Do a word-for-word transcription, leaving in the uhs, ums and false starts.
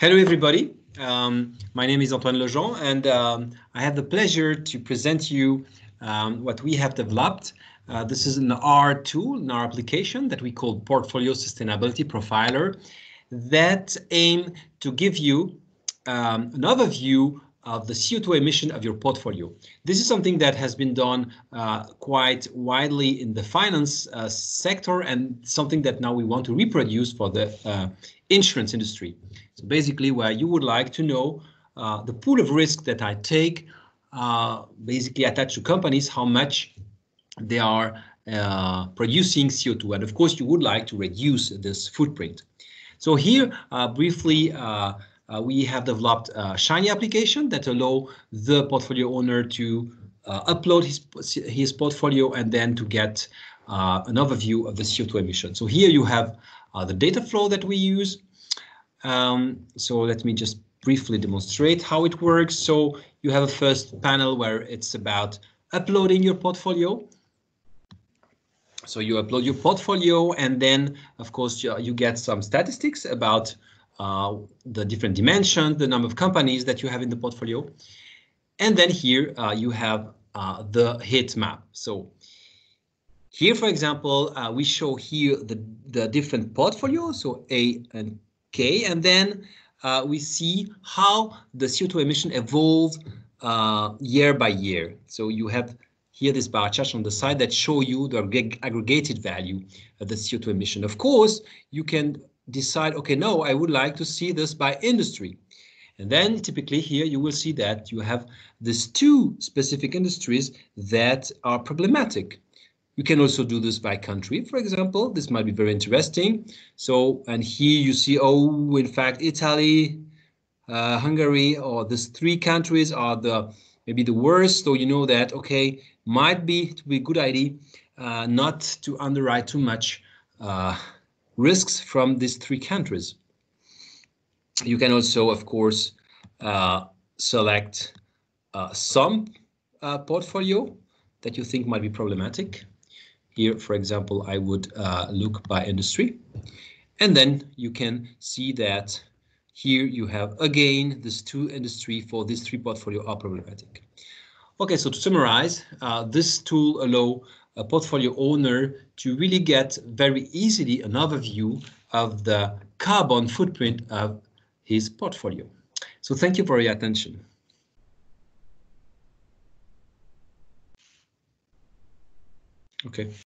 Hello, everybody. Um, my name is Antoine Logean, and um, I have the pleasure to present you um, what we have developed. Uh, this is an R tool, an R application that we call Portfolio Sustainability Profiler that aim to give you um, an overview of the C O two emission of your portfolio. This is something that has been done uh, quite widely in the finance uh, sector, and something that now we want to reproduce for the uh, insurance industry. So basically, where you would like to know uh, the pool of risk that I take, uh, basically attached to companies, how much they are uh, producing C O two. And of course, you would like to reduce this footprint. So here, uh, briefly, uh, uh, we have developed a Shiny application that allows the portfolio owner to uh, upload his, his portfolio and then to get uh, an overview of the C O two emission. So here you have Uh, the data flow that we use. Um, so let me just briefly demonstrate how it works. So you have a first panel where it's about uploading your portfolio. So you upload your portfolio, and then of course you, you get some statistics about uh, the different dimensions, the number of companies that you have in the portfolio. And then here uh, you have uh, the heat map. So here, for example, uh, we show here the, the different portfolios, so A and K, and then uh, we see how the C O two emission evolves uh, year by year. So you have here this bar chart on the side that show you the ag aggregated value of the C O two emission. Of course, you can decide, okay, no, I would like to see this by industry. And then typically here you will see that you have these two specific industries that are problematic. You can also do this by country, for example. This might be very interesting. So, and here you see, oh, in fact, Italy, uh, Hungary, or these three countries are the maybe the worst. So you know that, okay, might be to be a good idea uh, not to underwrite too much uh, risks from these three countries. You can also, of course, uh, select uh, some uh, portfolio that you think might be problematic. Here, for example, I would uh, look by industry, and then you can see that here you have again these two industry for these three portfolio are problematic. Okay, so to summarize, uh, this tool allow a portfolio owner to really get very easily an overview of the carbon footprint of his portfolio. So thank you for your attention. Okay.